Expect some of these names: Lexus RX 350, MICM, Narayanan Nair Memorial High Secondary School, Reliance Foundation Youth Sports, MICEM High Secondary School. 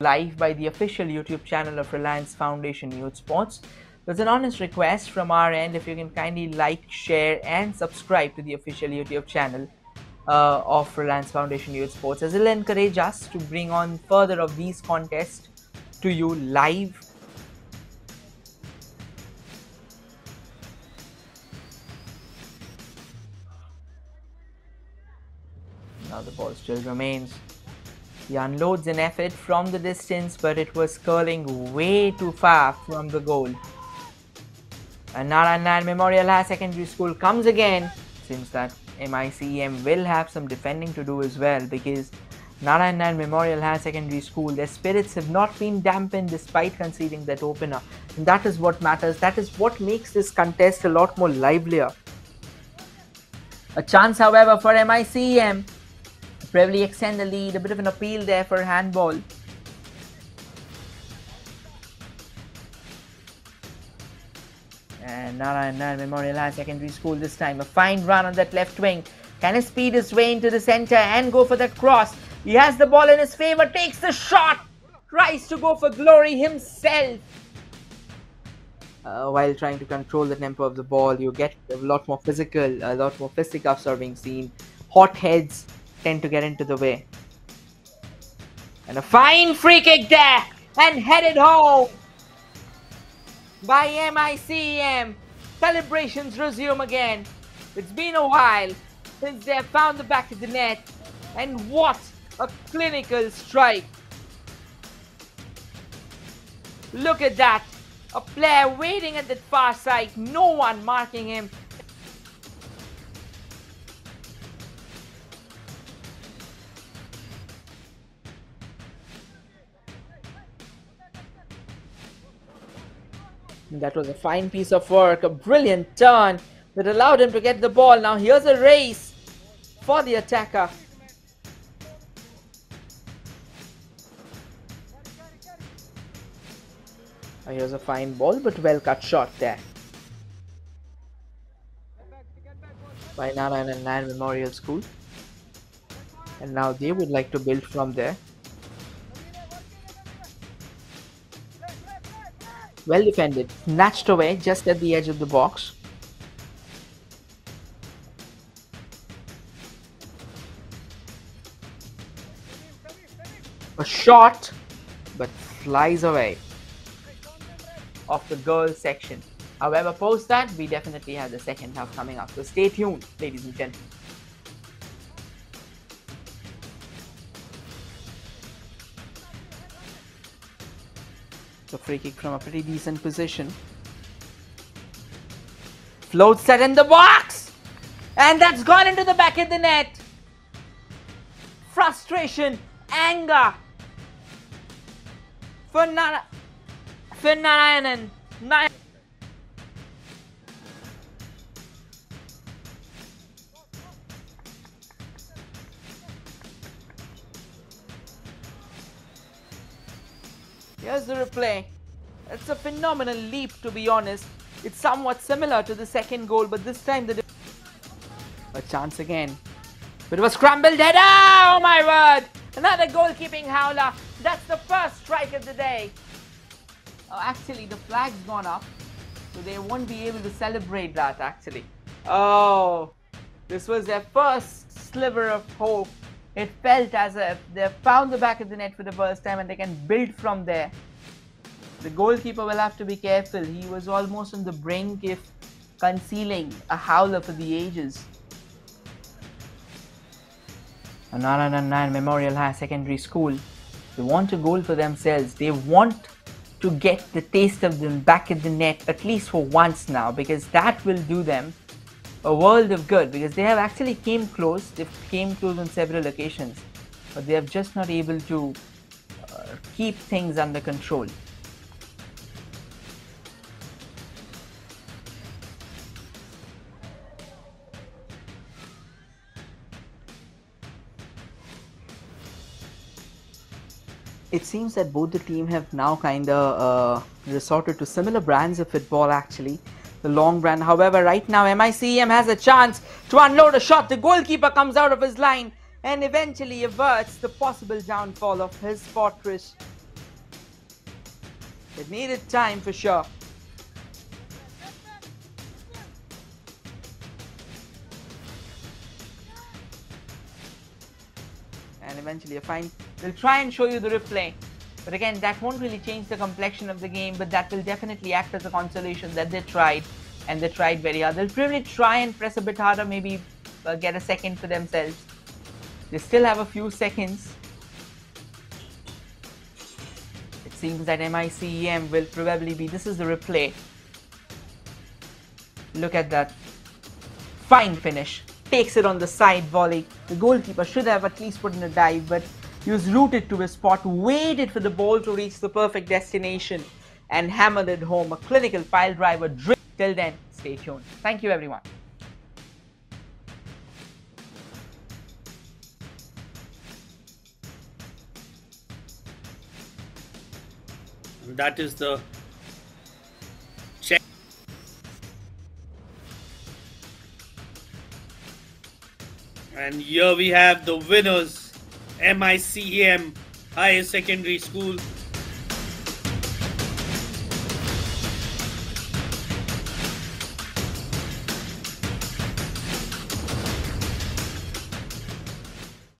Live by the official YouTube channel of Reliance Foundation Youth Sports. There's an honest request from our end, if you can kindly like, share and subscribe to the official YouTube channel of Reliance Foundation Youth Sports, as it'll encourage us to bring on further of these contests to you live. Now the ball still remains. He unloads an effort from the distance, but it was curling way too far from the goal. And Narayanan Nair Memorial High Secondary School comes again. Seems that MICEM will have some defending to do as well, because Narayanan Nair Memorial High Secondary School, their spirits have not been dampened despite conceding that opener. And that is what matters. That is what makes this contest a lot more livelier. A chance, however, for MICEM. Probably extend the lead, a bit of an appeal there for handball. And Narayanan Nair Memorial High Secondary School this time, a fine run on that left wing. Can he speed his way into the centre and go for that cross? He has the ball in his favour, takes the shot, tries to go for glory himself. While trying to control the tempo of the ball, you get a lot more fisticuffs are being seen. Hot heads tend to get into the way. And a fine free kick there, and headed home by MICEM. Celebrations resume again. It's been a while since they have found the back of the net, and what a clinical strike. Look at that, a player waiting at the far side, no one marking him. That was a fine piece of work, a brilliant turn that allowed him to get the ball. Now here's a race for the attacker. Here's a fine ball, but well cut shot there by Narayanan Nair Memorial School. And now they would like to build from there. Well defended, snatched away just at the edge of the box. A shot, but flies away off the girls section. However, post that, we definitely have the second half coming up. So stay tuned, ladies and gentlemen. It's a free kick from a pretty decent position. Floats that in the box! And that's gone into the back of the net. Frustration, anger for Narayanan Nair. Here's the replay. It's a phenomenal leap, to be honest. It's somewhat similar to the second goal, but this time a chance again. But it was scrambled header! Oh my word! Another goalkeeping howler. That's the first strike of the day. Oh, actually, the flag's gone up, so they won't be able to celebrate that, actually. Oh, this was their first sliver of hope. It felt as if they've found the back of the net for the first time and they can build from there. The goalkeeper will have to be careful. He was almost on the brink of concealing a howler for the ages. Narayanan Nair Memorial High Secondary School, they want a goal for themselves. They want to get the taste of them back at the net, at least for once now, because that will do them a world of good, because they have actually came close. They've came close on several occasions, but they have just not able to keep things under control. It seems that both the team have now kind of resorted to similar brands of football, actually. the long run. However, right now MICM has a chance to unload a shot. The goalkeeper comes out of his line and eventually averts the possible downfall of his fortress. It needed time for sure. And eventually a fine. They'll try and show you the replay. But again, that won't really change the complexion of the game, but that will definitely act as a consolation that they tried, and they tried very hard. They'll probably try and press a bit harder, maybe get a second for themselves. They still have a few seconds. It seems that MICEM will probably be, this is the replay. Look at that. Fine finish. Takes it on the side volley. The goalkeeper should have at least put in a dive, but he was rooted to his spot, waited for the ball to reach the perfect destination and hammered it home. A clinical pile driver drill. Till then, stay tuned. Thank you, everyone. That is the check. And here we have the winners. MICEM High Secondary School.